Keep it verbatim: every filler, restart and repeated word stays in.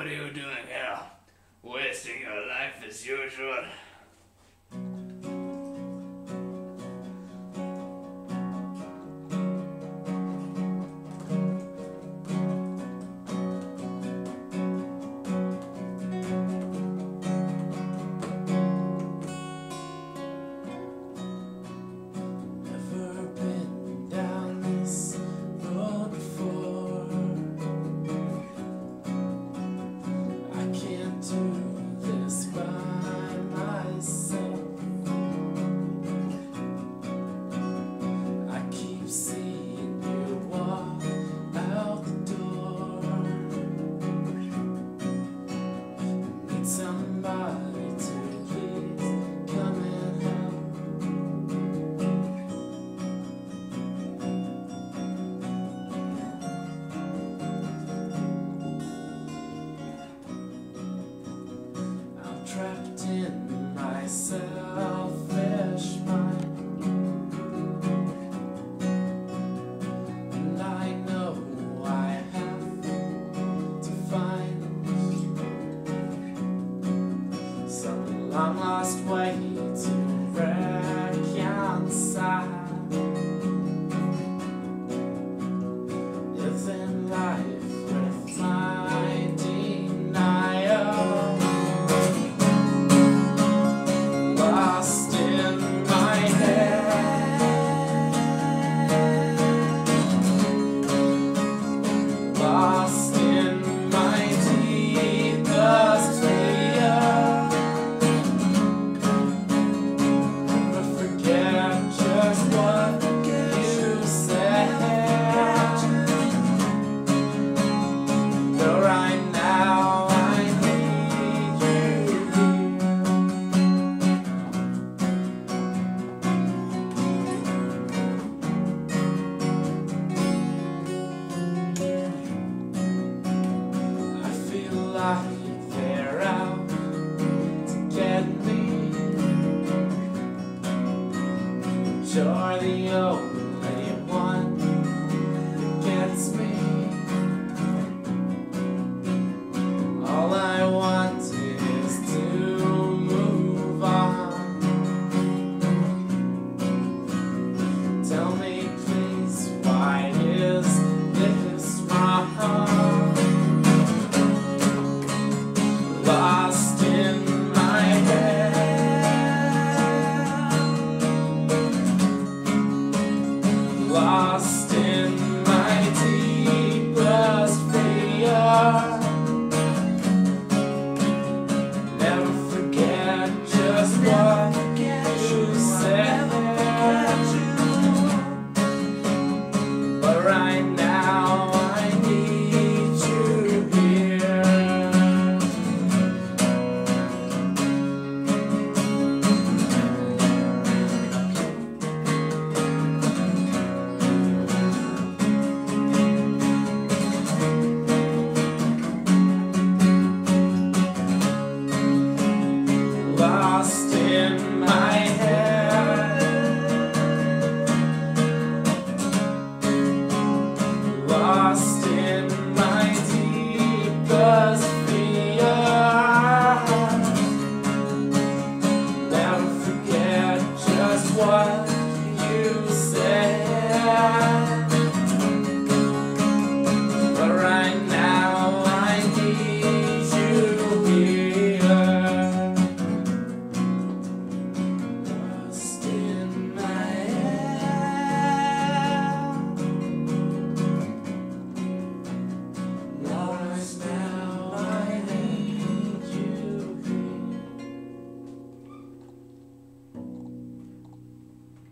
What are you doing here? Wasting your life as usual. Trapped in my selfish mind, and I know I have to find some long lost way to reconcile. It's in life. Bye.